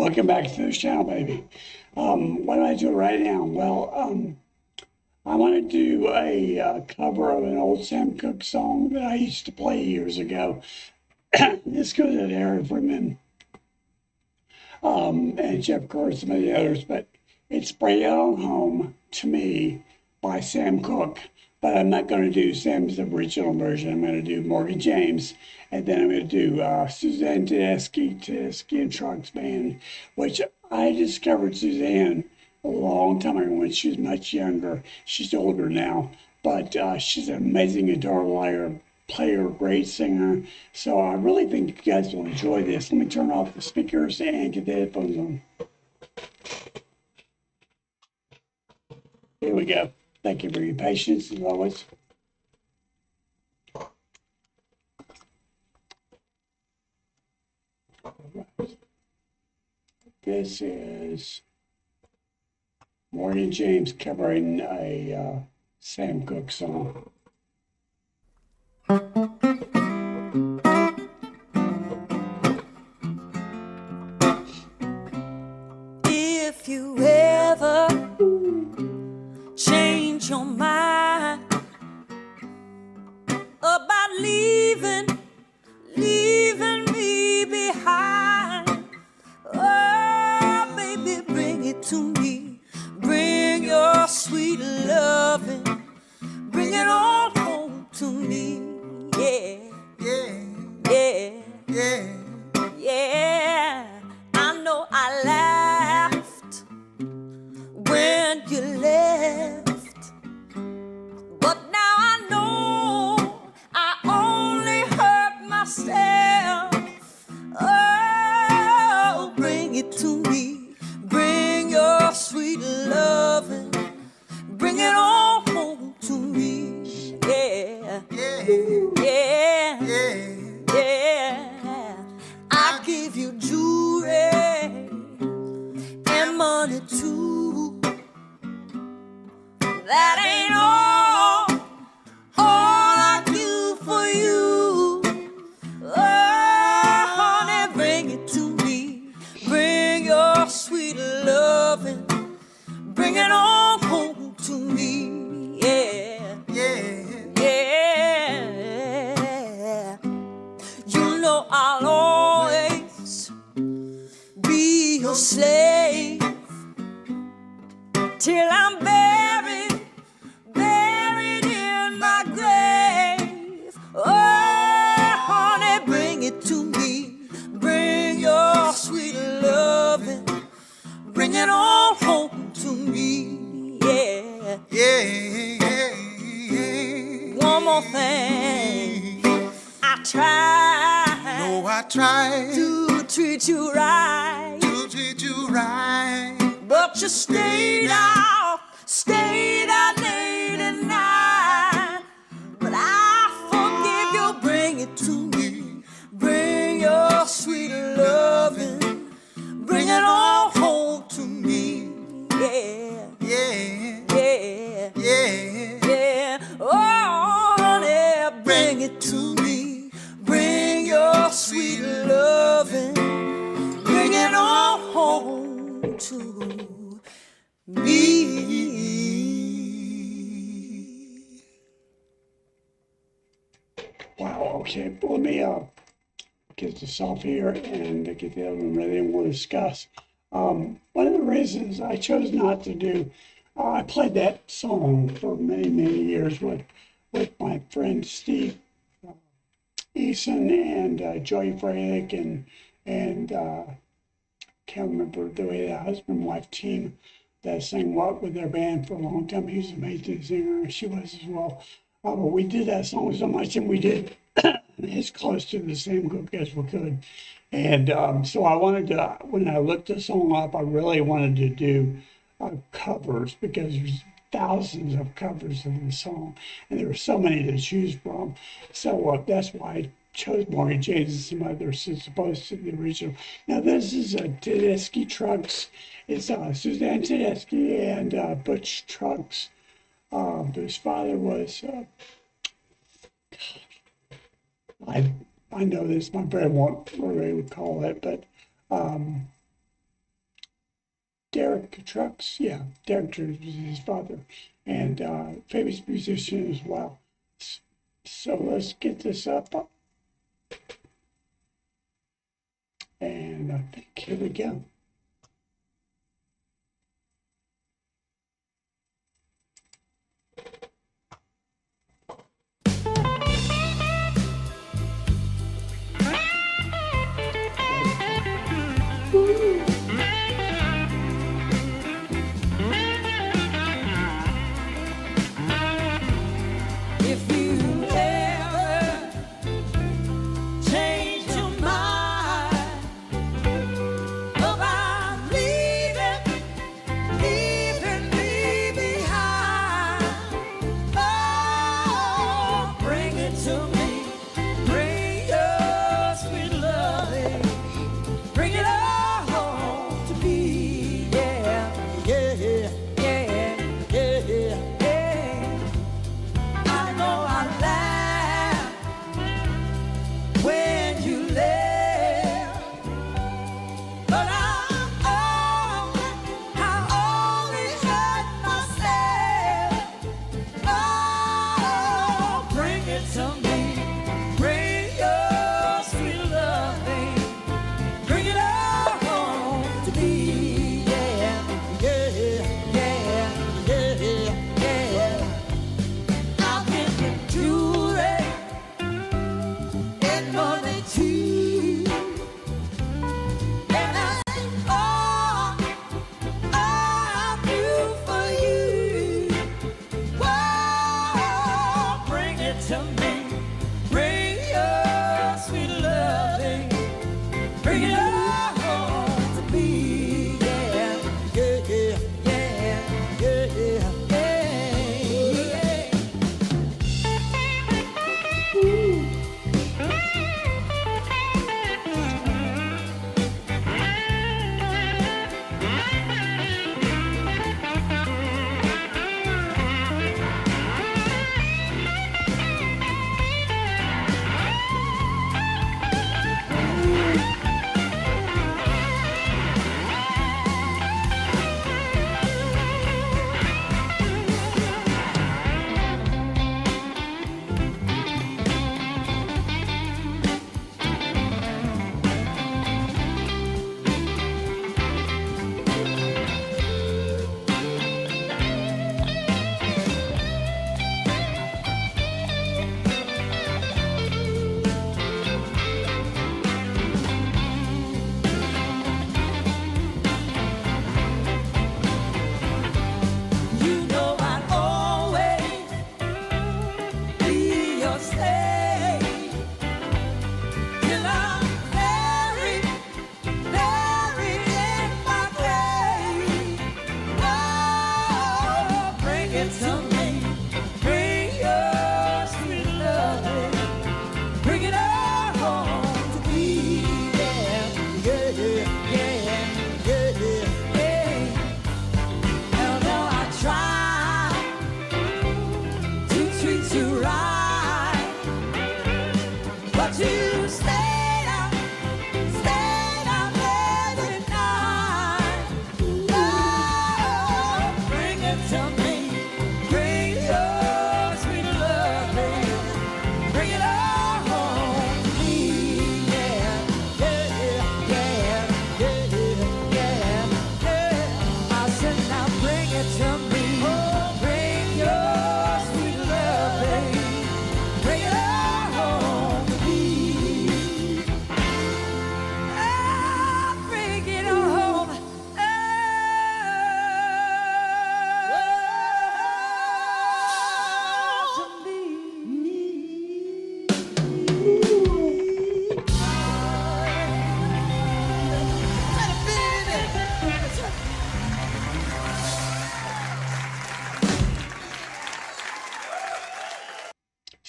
Welcome back to this channel, baby. What am I doing right now? Well, I want to do a cover of an old Sam Cooke song that I used to play years ago. This goes to Aaron Freeman and Jeff Curtis and many others, but it's Bring It On Home to Me by Sam Cooke. But I'm not going to do Sam's original version. I'm going to do Morgan James, and then I'm going to do Suzanne Tedeschi Trucks Band, which I discovered Suzanne a long time ago when she was much younger. She's older now, but she's an amazing guitar player, great singer. So I really think you guys will enjoy this. Let me turn off the speakers and get the headphones on. Here we go. Thank you for your patience, as always. All right. This is Morgan James covering a Sam Cooke song. If you ever change your mind about leaving me behind, oh baby, bring it to me, bring your sweet loving, bring it all home to me, yeah, yeah, yeah, yeah, yeah. I know I laughed when you left, till I'm buried in my grave. Oh, honey, bring it to me, bring your sweet loving, bring it all home to me, yeah, yeah, yeah, yeah. One more thing, I tried, no, I tried to treat you right, to treat you right, but you stayed out late at night. But I forgive you, bring it to me, bring your sweet loving, bring it all home to me, yeah, yeah, yeah, yeah, yeah. Oh honey, bring it to me, bring your sweet loving, bring it all home to me. Wow, okay, let me get this off here and get the other one ready and we'll discuss. One of the reasons I chose not to do, I played that song for many, many years with my friend Steve Eason and Joey Freak and can't remember the way the husband-wife team that sang "What" with their band for a long time. He was an amazing singer, and she was as well. But we did that song so much, and we did as close to the Sam Cooke as we could. And so I wanted to, when I looked this song up, I really wanted to do covers because there's thousands of covers of the song, and there were so many to choose from. So that's why I chose Morgan James and some others as opposed to the original. Now this is a Tedeschi Trucks. It's Suzanne Tedeschi and Butch Trucks. His father was, I know this, my brother won't really recall it, but Derek Trucks, yeah, Derek Trucks was his father, and famous musician as well. So let's get this up. And I think here we go.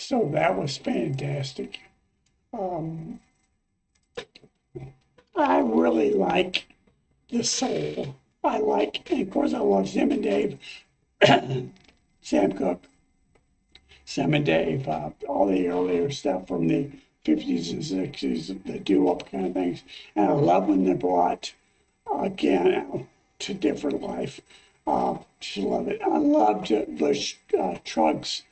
So that was fantastic. I really like the soul. I like, and of course I love Sam and Dave, Sam Cooke, Sam and Dave, all the earlier stuff from the 50s and 60s, the doo-wop kind of things. And I love when they brought, again, to different life. Just love it. I loved Butch Trucks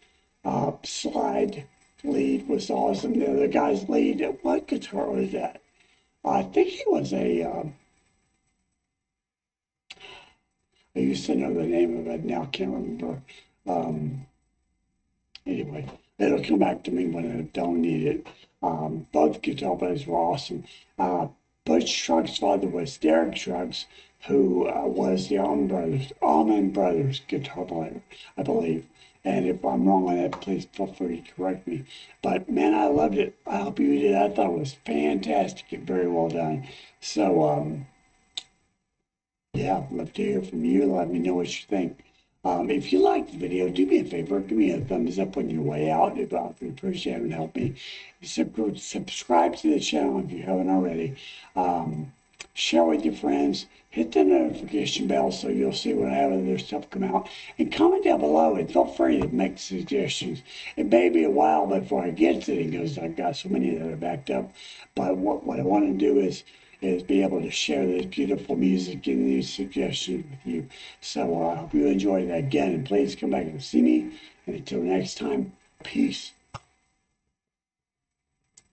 slide lead was awesome. The other guy's lead, what guitar was that? I think he was a, I used to know the name of it, now can't remember. Anyway, it'll come back to me when I don't need it. Both guitar players were awesome. Butch Trucks' father was Derek Trucks, who was the Allman Brothers guitar player, I believe. And if I'm wrong on that, please feel free to correct me. But man, I loved it. I hope you did. I thought it was fantastic and very well done. So, yeah, I'd love to hear from you. Let me know what you think. If you liked the video, do me a favor, give me a thumbs up on your way out. It would be appreciated and help me. Subscribe to the channel if you haven't already. Share with your friends. Hit the notification bell so you'll see when I have other stuff come out. And comment down below and feel free to make suggestions. It may be a while before I get to it because I've got so many that are backed up. But what I want to do is be able to share this beautiful music and these suggestions with you. So I hope you enjoyed that again. And please come back and see me. And until next time, peace.